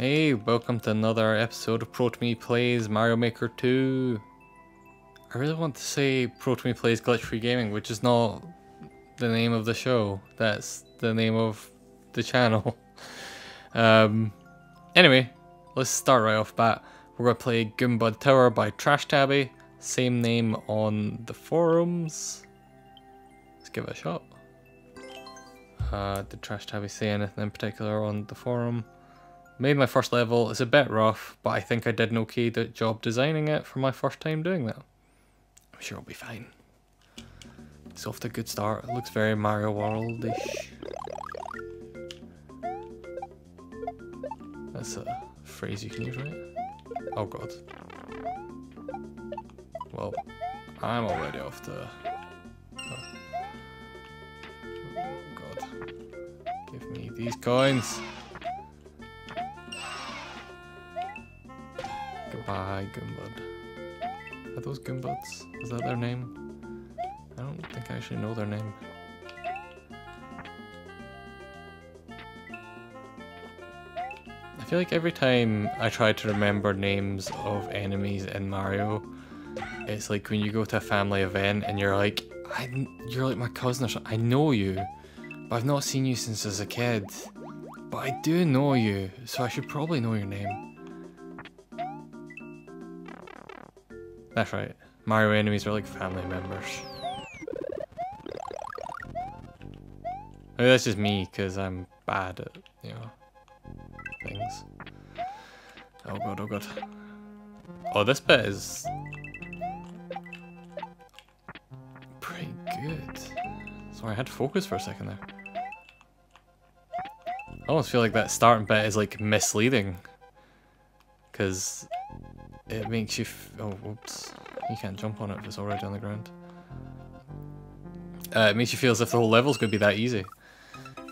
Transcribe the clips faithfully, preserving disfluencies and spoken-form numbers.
Hey, welcome to another episode of Protome Plays Mario Maker two. I really want to say Protome Plays Glitch Free Gaming, which is not the name of the show. That's the name of the channel. Um, anyway, let's start right off bat. We're going to play Goombud Tower by Trashtabby. Same name on the forums. Let's give it a shot. Uh, did Trashtabby say anything in particular on the forum? Made my first level. It's a bit rough, but I think I did an okay job designing it for my first time doing that. I'm sure I'll be fine. It's off to a good start. It looks very Mario World-ish. That's a phrase you can use, right? Oh god. Well, I'm already off to... Oh. Oh god. Give me these coins! Goodbye, Goombud. Are those Goombuds? Is that their name? I don't think I actually know their name. I feel like every time I try to remember names of enemies in Mario, it's like when you go to a family event and you're like, I, you're like my cousin or something. I know you, but I've not seen you since I was a kid. But I do know you, so I should probably know your name. That's right, Mario enemies are like family members. I mean, that's just me, because I'm bad at, you know, things. Oh god, oh god. Oh, this bit is... pretty good. Sorry, I had to focus for a second there. I almost feel like that starting bit is, like, misleading. Because... it makes you f oh whoops, you can't jump on it if it's already on the ground. Uh, it makes you feel as if the whole level's going to be that easy.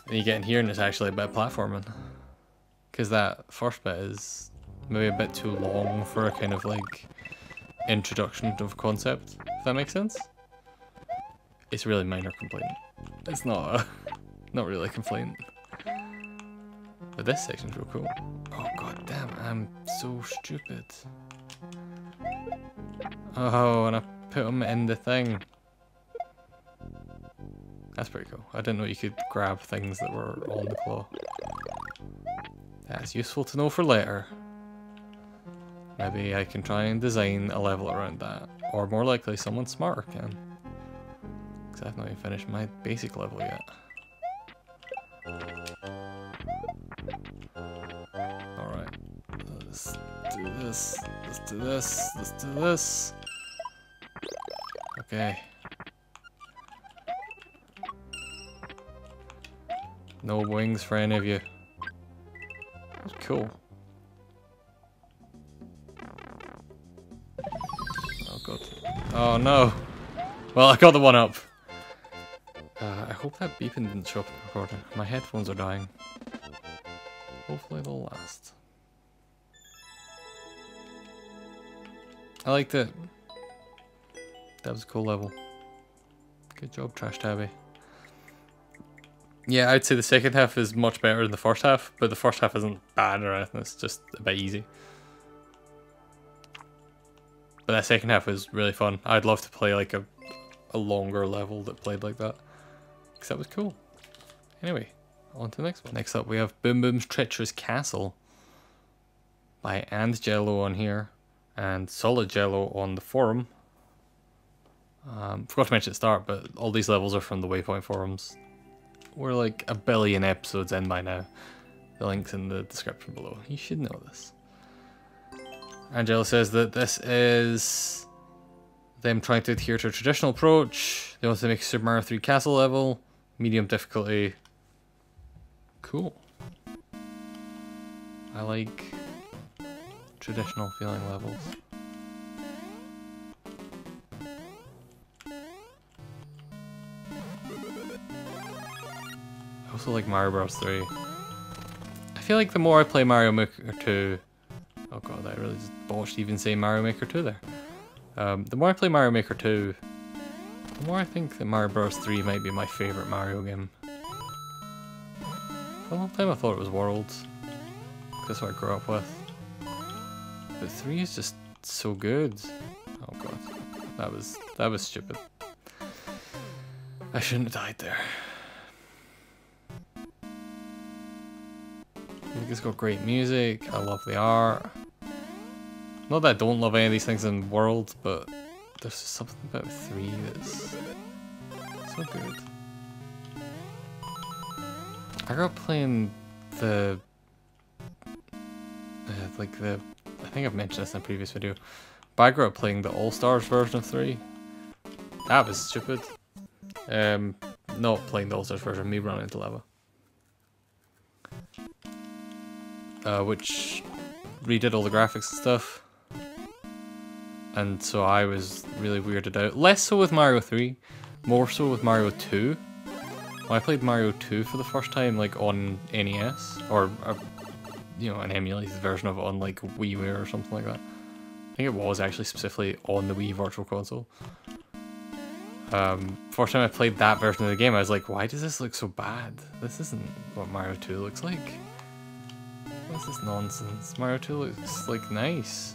And you get in here and it's actually a bit of platforming. Because that first bit is maybe a bit too long for a kind of like introduction of concept, if that makes sense. It's really a minor complaint. It's not a, not really a complaint. But this section's real cool. Oh god damn, I'm so stupid. Oh, and I put them in the thing. That's pretty cool. I didn't know you could grab things that were on the claw. That's useful to know for later. Maybe I can try and design a level around that. Or more likely, someone smarter can. Because I've not even finished my basic level yet. Alright. Let's do this. Let's do this. Let's do this. Okay. No wings for any of you. That's cool. Oh god. Oh no. Well, I got the one up. Uh, I hope that beeping didn't show up in the recording. My headphones are dying. Hopefully they'll last. I liked it. That was a cool level. Good job, Trashtabby. Yeah, I'd say the second half is much better than the first half, but the first half isn't bad or anything, it's just a bit easy. But that second half was really fun. I'd love to play like a, a longer level that played like that, because that was cool. Anyway, on to the next one. Next up we have Boom Boom's Treacherous Castle by Angelo on here. And Solid Jello on the forum. Um, forgot to mention at the start, but all these levels are from the Waypoint forums. We're like a billion episodes in by now. The link's in the description below. You should know this. Angelo says that this is them trying to adhere to a traditional approach. They want to make a Super Mario three castle level, medium difficulty. Cool. I like traditional feeling levels. I also like Mario Bros three. I feel like the more I play Mario Maker two... Oh god, I really just botched even saying Mario Maker two there. Um, the more I play Mario Maker two, the more I think that Mario Bros three might be my favourite Mario game. For a long time I thought it was Worlds. That's what I grew up with. But three is just so good. Oh god, that was that was stupid. I shouldn't have died there. I think it's got great music. I love the art. Not that I don't love any of these things in the world, but there's just something about three that's so good. I grew up playing the uh, like the I think I've mentioned this in a previous video, but I grew up playing the All Stars version of three. That was stupid. Um, not playing the All Stars version, me running into lava. Uh, which redid all the graphics and stuff, and so I was really weirded out. Less so with Mario three, more so with Mario two. When I played Mario two for the first time, like on N E S, or uh, you know, an emulated version of it on like WiiWare or something like that. I think it was actually specifically on the Wii Virtual Console. Um, first time I played that version of the game, I was like, why does this look so bad? This isn't what Mario two looks like. This is nonsense. Mario two looks like nice.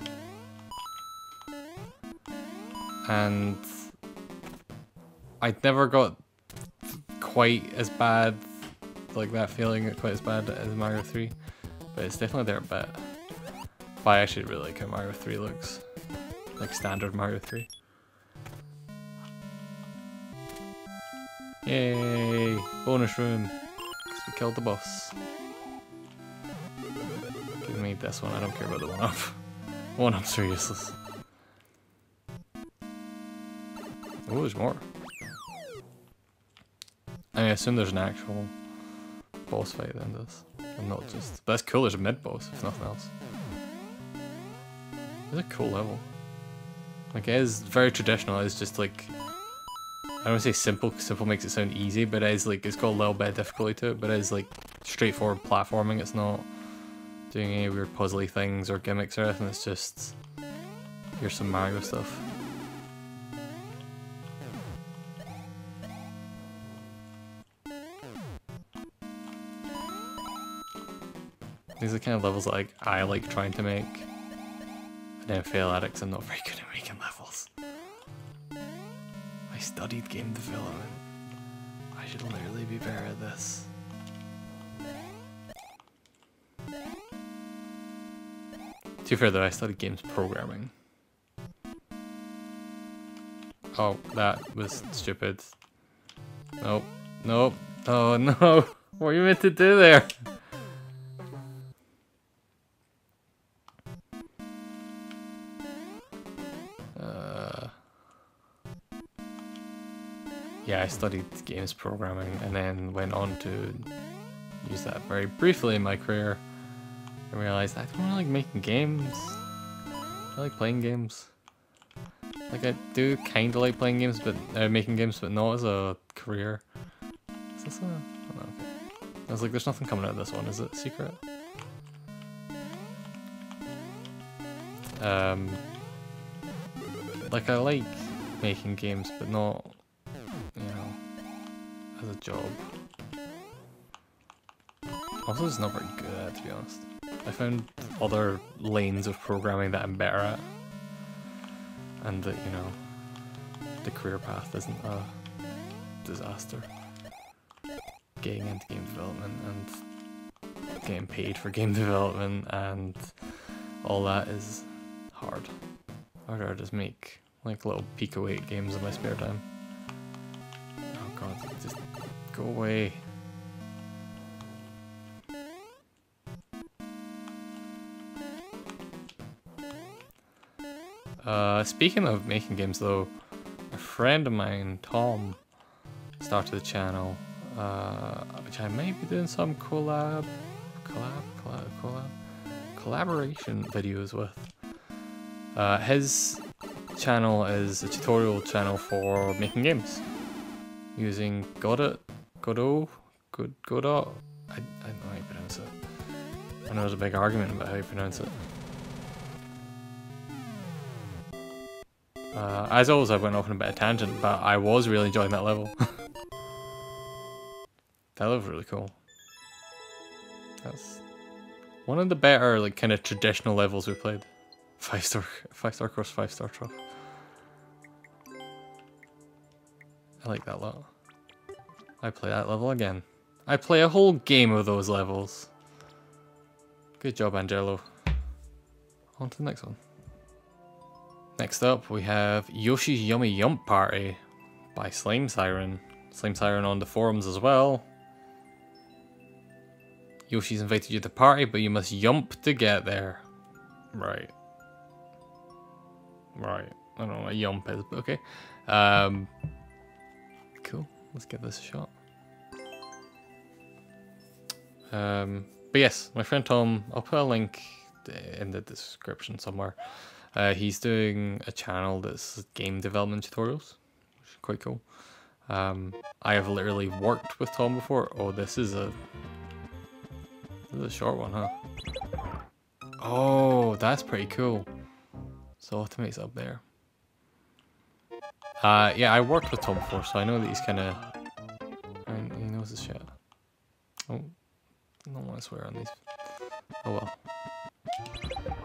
And I never got quite as bad, like that feeling quite as bad as Mario three, but it's definitely there a bit. But I actually really like how Mario three looks, like standard Mario three. Yay! Bonus room, because we killed the boss. Give me this one, I don't care about the one-up. One-ups are useless. Oh, there's more. I assume there's an actual boss fight in this. And not just... But that's cool, there's a mid-boss, if nothing else. It's a cool level. Like, it is very traditional, it's just like... I don't want to say simple, because simple makes it sound easy, but it is like... It's got a little bit of difficulty to it, but it is like straightforward platforming, it's not... doing any weird puzzly things or gimmicks or anything, it's just... Here's some Mario stuff. These are the kind of levels that, like, I like trying to make. And then fail at it because I'm not very good at making levels. I studied game development. I should literally be better at this. To be fair though, I studied games programming. Oh, that was stupid. Nope. Nope. Oh no! What were you meant to do there? Yeah, I studied games programming and then went on to use that very briefly in my career and realized I don't really like making games. I like playing games. Like I do kind of like playing games, but uh, making games, but not as a career. Is this a? I don't know. I was like, there's nothing coming out of this one. Is it secret? Um, like I like making games, but not. As a job. Also, it's not very good at it, to be honest. I found other lanes of programming that I'm better at. And that, you know, the career path isn't a disaster. Getting into game development and getting paid for game development and all that is hard. Harder I just make like little Pico eight games in my spare time. Oh god, just go away. Uh, speaking of making games though, a friend of mine, Tom, started the channel, uh, which I might be doing some collab, collab, collab, collab, collaboration videos with. Uh, his channel is a tutorial channel for making games. Using Godot, Godot, Godot, Godot. I, I don't know how you pronounce it. I know there's a big argument about how you pronounce it. Uh, as always, I went off on a bit of tangent, but I was really enjoying that level. That level's really cool. That's One of the better, like, kind of traditional levels we played. Five star, five star course, five star trophy. I like that a lot. I play that level again. I play a whole game of those levels. Good job, Angelo. On to the next one. Next up, we have Yoshi's Yummy Yump Party by Slime Siren. Slime Siren on the forums as well. Yoshi's invited you to the party, but you must yump to get there. Right. Right. I don't know what a yump is, but okay. Um, cool. Let's give this a shot. Um, but yes, my friend Tom, I'll put a link in the description somewhere. Uh, he's doing a channel that's game development tutorials, which is quite cool. Um, I have literally worked with Tom before. Oh, this is a... This is a short one, huh? Oh, that's pretty cool. So automates up there. Uh, yeah, I worked with Tom before, so I know that he's kind of... I mean, he knows his shit. Oh, I don't want to swear on these. Oh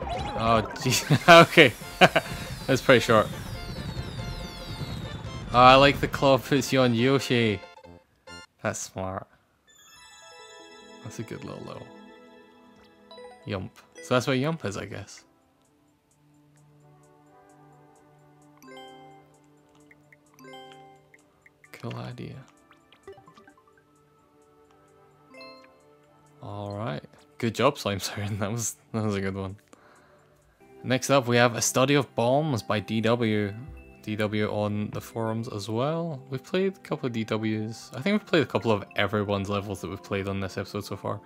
well. Oh, geez. Okay. That's pretty short. Oh, I like the claw puts you on Yoshi. That's smart. That's a good little little yump. So that's what yump is, I guess. Cool idea. Alright. Good job, Slime Siren. That was that was a good one. Next up, we have A Study of Bombs by D W. D W on the forums as well. We've played a couple of D Ws. I think we've played a couple of everyone's levels that we've played on this episode so far.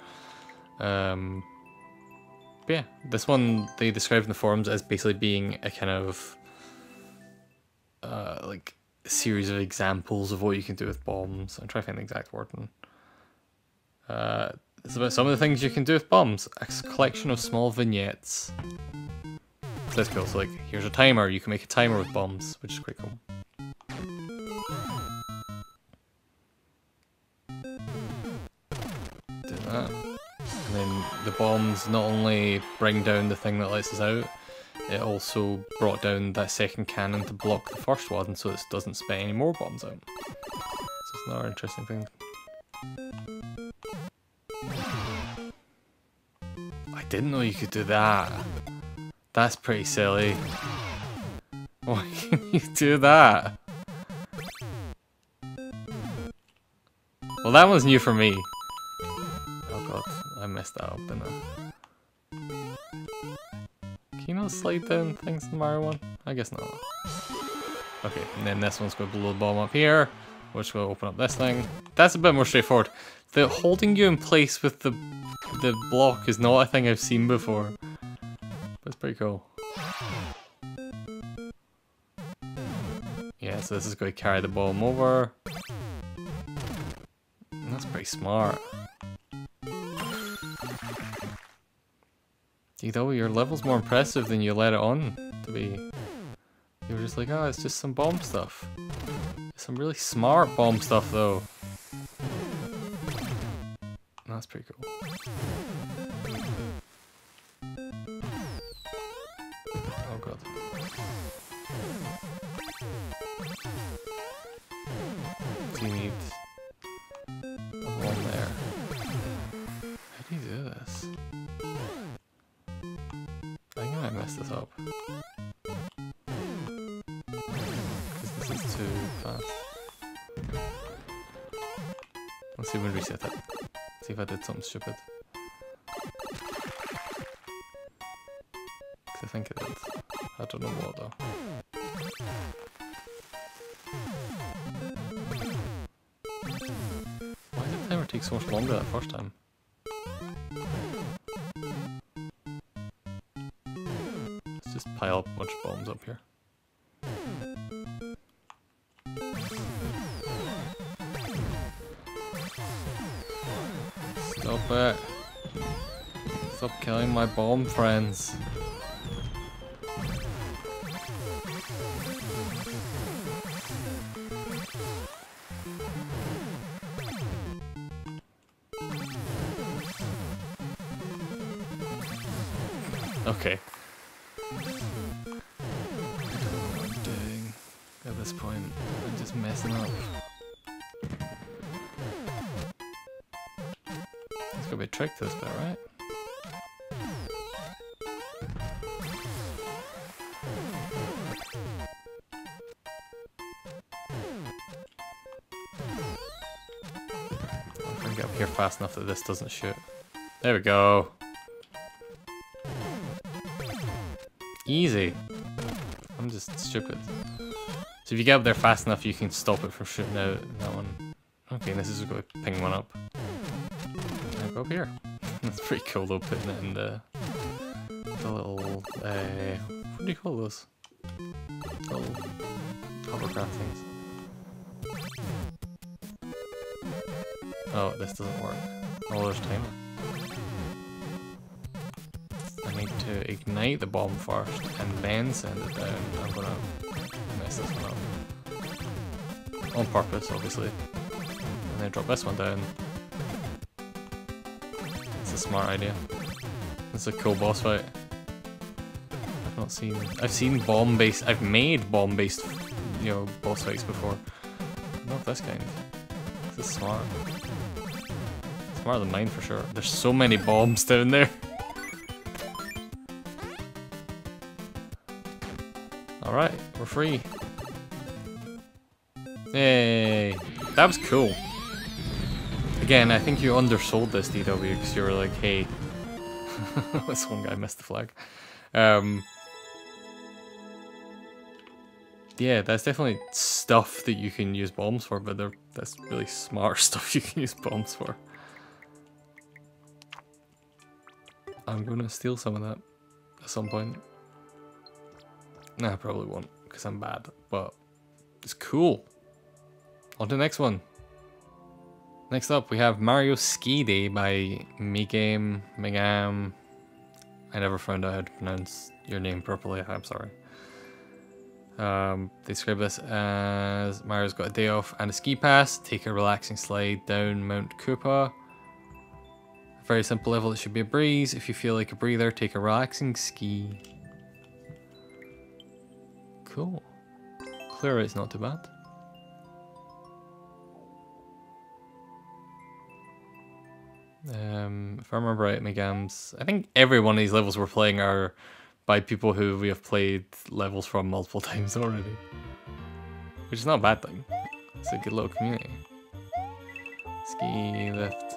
Um, but yeah, this one they described in the forums as basically being a kind of uh, like a series of examples of what you can do with bombs. I'm trying to find the exact wording. Uh, it's about some of the things you can do with bombs. A collection of small vignettes. So that's cool, so like, here's a timer, you can make a timer with bombs, which is quite cool. Do that. And then the bombs not only bring down the thing that lets us out, it also brought down that second cannon to block the first one so it doesn't spit any more bombs out. So it's another interesting thing. I didn't know you could do that. That's pretty silly. Why can you do that? Well, that one's new for me. Oh god, I messed that up, didn't I? Can you not slide down things in Mario one? I guess not. Okay, and then this one's going to blow the bomb up here, which will open up this thing. That's a bit more straightforward. The holding you in place with the, the block is not a thing I've seen before. That's pretty cool. Yeah, so this is going to carry the bomb over. That's pretty smart. You know, your level's more impressive than you let it on to be. You were just like, oh, it's just some bomb stuff. Some really smart bomb stuff, though. That's pretty cool. Let's see if we reset that. See if I did something stupid. Because I think it did. I don't know what though. Why did the timer take so much longer that first time? Let's just pile up a bunch of bombs up here. Stop it. Stop killing my bomb friends. Okay. Dang. At this point, I'm just messing up. It's gonna be a trick this bit, right? I'm trying to get up here fast enough that this doesn't shoot. There we go. Easy. I'm just stupid. So if you get up there fast enough, you can stop it from shooting out that one. Okay, this is going to ping one up. And go up here. That's pretty cool though, putting it in the, the little, uh, what do you call those? Little hovercraft things. Oh, this doesn't work. Oh, there's timer. To ignite the bomb first and then send it down. I'm gonna mess this one up. On purpose, obviously. And then drop this one down. It's a smart idea. It's a cool boss fight. I've not seen I've seen bomb based I've made bomb based you know boss fights before. Not this kind. This is smart. Smarter than mine for sure. There's so many bombs down there. Alright, we're free. Yay! That was cool. Again, I think you undersold this, D W, because you were like, hey. This one guy missed the flag. Um, yeah, that's definitely stuff that you can use bombs for, but they're, that's really smart stuff you can use bombs for. I'm gonna steal some of that at some point. Nah, I probably won't, because I'm bad, but it's cool. On to the next one. Next up, we have Mario Ski Day by Megam, Megam. I never found out how to pronounce your name properly, I'm sorry. Um, they describe this as Mario's got a day off and a ski pass. Take a relaxing slide down Mount Koopa. A very simple level, it should be a breeze. If you feel like a breather, take a relaxing ski. Cool. Clear rate's not too bad. Um, if I remember right, Megam's... I think every one of these levels we're playing are by people who we have played levels from multiple times already. Which is not a bad thing. It's a good little community. Ski lift.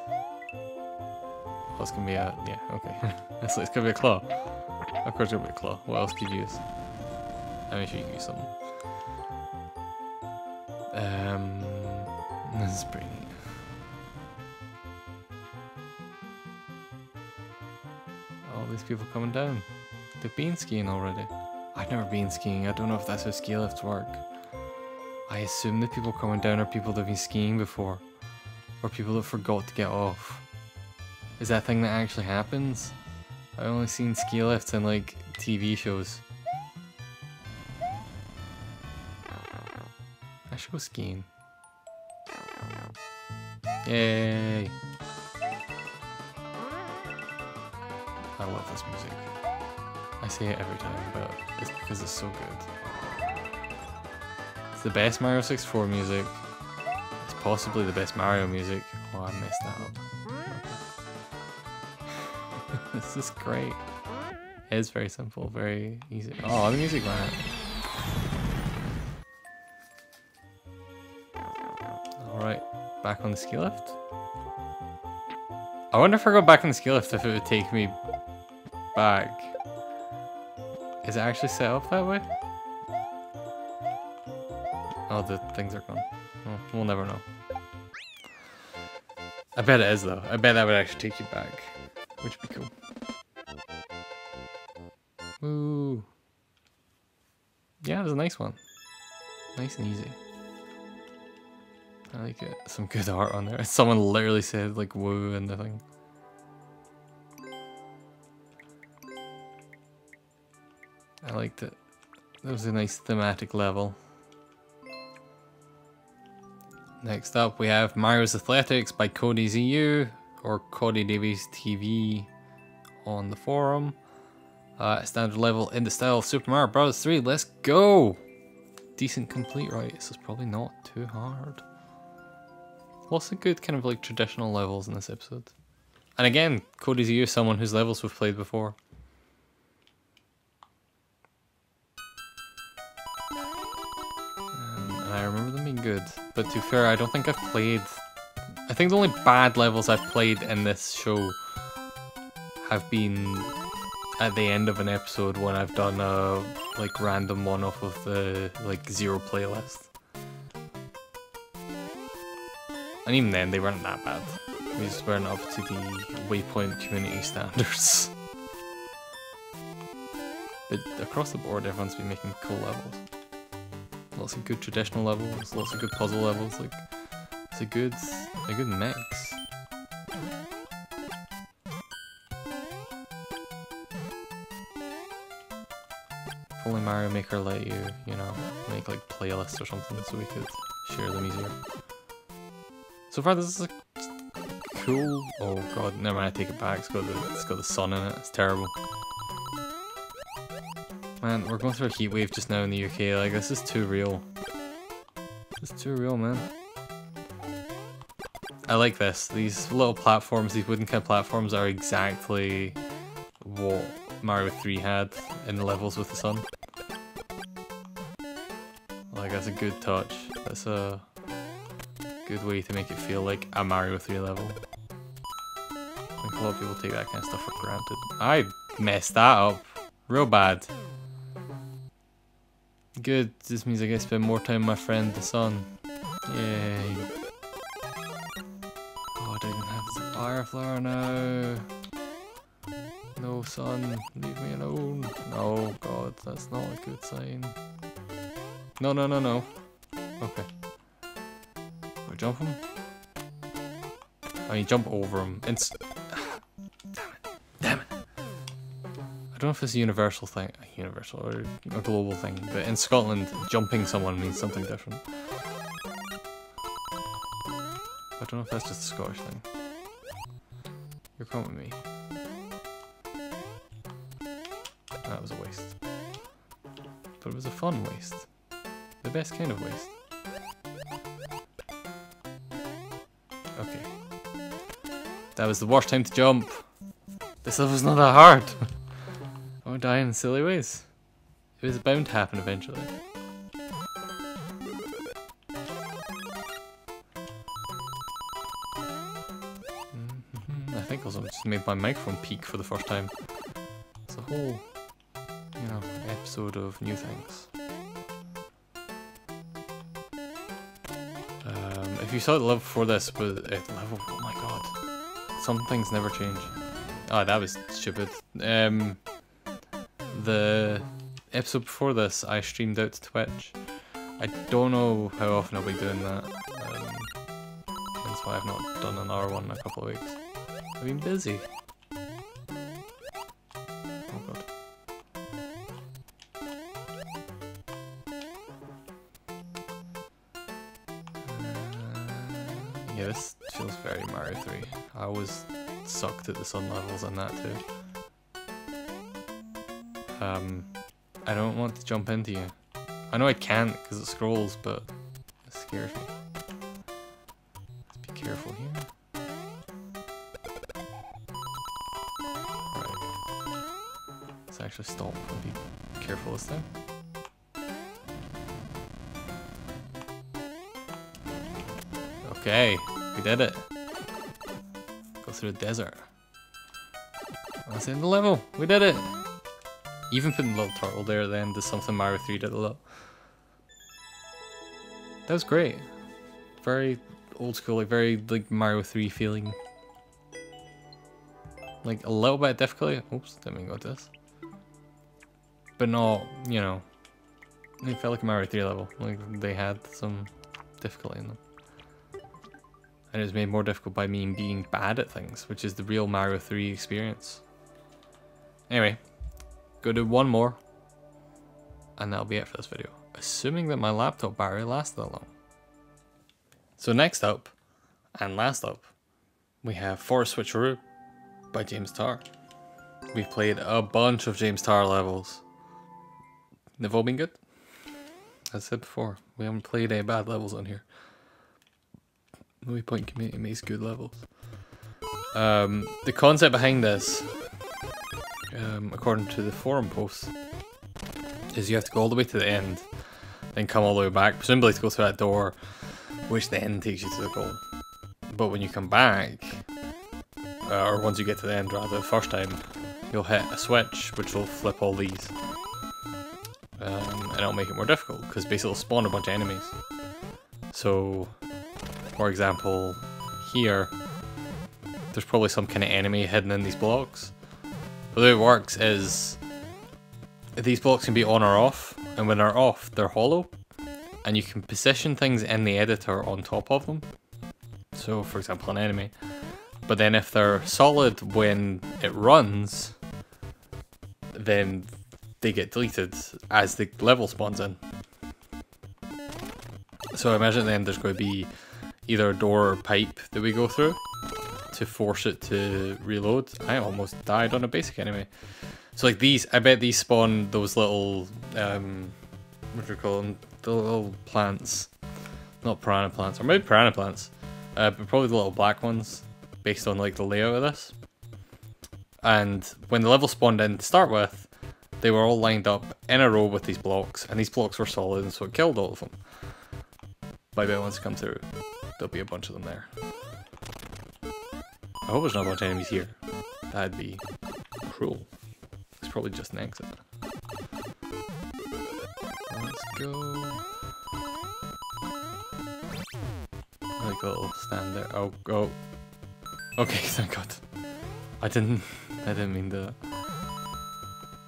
Plus can be a... yeah, okay. So it's gonna be a claw. Of course it's gonna be a claw. What else could you use? I'm sure you can use something. Um, this is pretty neat. All these people coming down. They've been skiing already. I've never been skiing. I don't know if that's how ski lifts work. I assume the people coming down are people that have been skiing before. Or people that forgot to get off. Is that a thing that actually happens? I've only seen ski lifts in like T V shows. I should go skiing. Yay! I love this music. I say it every time, but it's because it's so good. It's the best Mario sixty-four music. It's possibly the best Mario music. Oh, I messed that up. This is great. It is very simple, very easy. Oh, the music went out. Back on the ski lift? I wonder if I go back on the ski lift if it would take me back. Is it actually set up that way? Oh, the things are gone. Oh, we'll never know. I bet it is though. I bet that would actually take you back. Which would be cool. Woo. Yeah, it was a nice one. Nice and easy. I like it. Some good art on there. Someone literally said like woo and the thing. I liked it. That was a nice thematic level. Next up we have Mario's Athletics by CodyZU or Cody Davies T V on the forum. uh, standard level in the style of Super Mario Bros. three. Let's go! Decent complete, right? This is probably not too hard. Lots of good kind of like traditional levels in this episode. And again, CodyZU is someone whose levels we've played before. Um, and I remember them being good, but to be fair, I don't think I've played... I think the only bad levels I've played in this show have been at the end of an episode when I've done a like random one off of the like zero playlist. And even then, they weren't that bad. We just weren't up to the Waypoint community standards. But across the board, everyone's been making cool levels. Lots of good traditional levels, lots of good puzzle levels. Like, it's a good, a good mix. If only Mario Maker let you, you know, make like playlists or something so we could share them easier. So far, this is a cool. Oh god, never mind, I take it back. It's got, the, it's got the sun in it. It's terrible. Man, we're going through a heatwave just now in the U K. Like, this is too real. This is too real, man. I like this. These little platforms, these wooden kind of platforms, are exactly what Mario three had in the levels with the sun. Like, that's a good touch. That's a good way to make it feel like a Mario three level. I think a lot of people take that kind of stuff for granted. I messed that up real bad. Good, this means I get to spend more time with my friend the sun. Yay. Oh, I don't even have this fire flower now. No sun, leave me alone. No, god, that's not a good sign. No, no, no, no. Okay. Jump him? I mean, jump over him. It's... Damn it. Damn it. I don't know if it's a universal thing, a universal or a global thing, but in Scotland, jumping someone means something different. I don't know if that's just a Scottish thing. You're coming with me. That was a waste. But it was a fun waste. The best kind of waste. Okay. That was the worst time to jump. This level's not that hard. I won't die in silly ways. It was bound to happen eventually. Mm-hmm. I think also I just made my microphone peak for the first time. It's a whole, you know, episode of new things. If you saw the level before this, but at the level, oh my god, some things never change. Oh, that was stupid. Um, the episode before this, I streamed out to Twitch. I don't know how often I'll be doing that. Um, that's why I've not done another one in a couple of weeks. I've been busy. Oh god. Yeah, this feels very Mario three. I always sucked at the sun levels and that too. Um, I don't want to jump into you. I know I can't because it scrolls, but it scares me. Let's be careful here. Right. Let's actually stop and be careful this time. Okay, we did it. Go through the desert. That's the end of the level. We did it. Even putting the little turtle there at the end is something Mario three did a lot. That was great. Very old school, like very like Mario three feeling. Like a little bit of difficulty. Oops, didn't mean to go to this. But not, you know, it felt like a Mario three level. Like they had some difficulty in them. And it was made more difficult by me being bad at things, which is the real Mario three experience. Anyway, go do one more, and that'll be it for this video. Assuming that my laptop battery lasts that long. So next up, and last up, we have Forest Switcheroo by James Tarr. We've played a bunch of James Tarr levels. They've all been good. As I said before, we haven't played any bad levels on here. No point community makes good levels. Um, the concept behind this, um, according to the forum posts, is you have to go all the way to the end, then come all the way back, presumably to go through that door, which then takes you to the goal. But when you come back, uh, or once you get to the end rather, the first time, you'll hit a switch which will flip all these. Um, and it'll make it more difficult, because basically it'll spawn a bunch of enemies. So, for example, here, there's probably some kind of enemy hidden in these blocks. But the way it works is, these blocks can be on or off, and when they're off, they're hollow, and you can position things in the editor on top of them. So, for example, an enemy. But then if they're solid when it runs, then they get deleted as the level spawns in. So I imagine then there's going to be either a door or pipe that we go through to force it to reload. I almost died on a basic enemy. So like these, I bet these spawn those little, um, what do you call them? The little plants. Not piranha plants, or maybe piranha plants. Uh, but probably the little black ones, based on like the layout of this. And when the level spawned in to start with, they were all lined up in a row with these blocks, and these blocks were solid, and so it killed all of them. But I bet once it comes through, there'll be a bunch of them there. I hope there's not a bunch of enemies here. That'd be cruel. It's probably just an exit. Let's go. Like a little stand there. Oh, go. Oh. Okay, thank God. I didn't. I didn't mean that.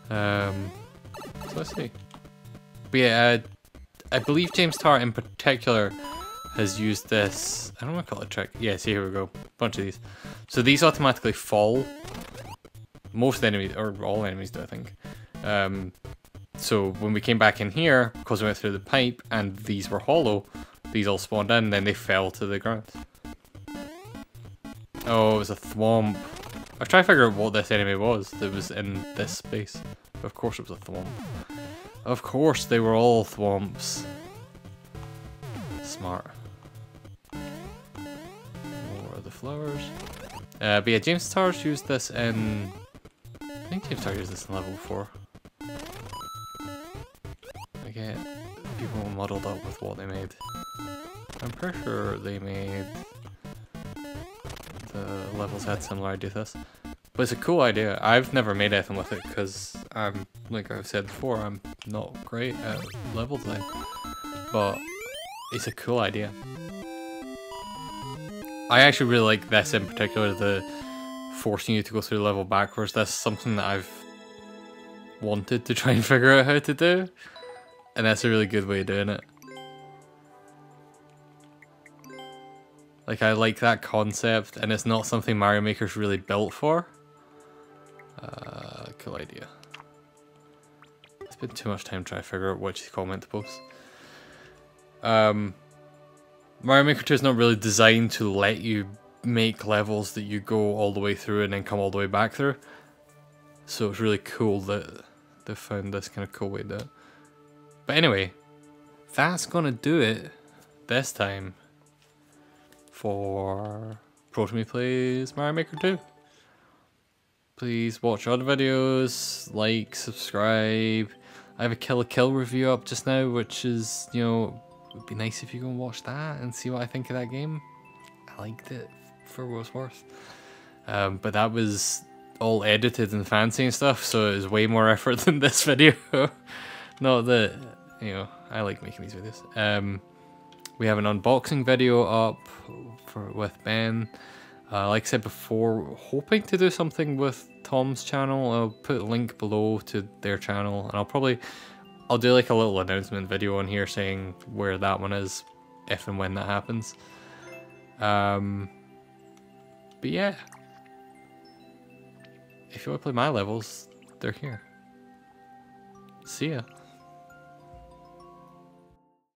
Um, so let's see. But yeah, uh, I believe James Tarr in particular has used this. I don't want to call it a trick. Yeah, see, here we go. Bunch of these. So these automatically fall. Most enemies, or all enemies, do I think. Um, so when we came back in here, because we went through the pipe and these were hollow, these all spawned in, then they fell to the ground. Oh, it was a thwomp. I was trying to figure out what this enemy was that was in this space. But of course it was a thwomp. Of course they were all thwomps. Smart. More of the flowers. Uh, but yeah, James Tarr's used this in... I think James Tarr used this in level four. I get people muddled up with what they made. I'm pretty sure they made... Uh, levels had similar idea to this, but it's a cool idea. I've never made anything with it because I'm, like I've said before, I'm not great at level design, but it's a cool idea. I actually really like this in particular, the forcing you to go through the level backwards. That's something that I've wanted to try and figure out how to do, and that's a really good way of doing it. Like, I like that concept, and it's not something Mario Maker's really built for. Uh, cool idea. I spent too much time trying to figure out which comment to post. Um, Mario Maker two is not really designed to let you make levels that you go all the way through and then come all the way back through. So it's really cool that they found this kind of cool way to do it. But anyway, that's gonna do it this time for Protome Plays Mario Maker two. Please watch other videos, like, subscribe. I have a Kill la Kill review up just now, which is, you know, it would be nice if you go and watch that and see what I think of that game. I liked it for what it's worth. Um, but that was all edited and fancy and stuff, so it was way more effort than this video. Not that, you know, I like making these videos. Um, We have an unboxing video up for, with Ben. Uh, like I said before, we're hoping to do something with Tom's channel. I'll put a link below to their channel, and I'll probably, I'll do like a little announcement video on here saying where that one is, if and when that happens. Um, but yeah, if you want to play my levels, they're here. See ya.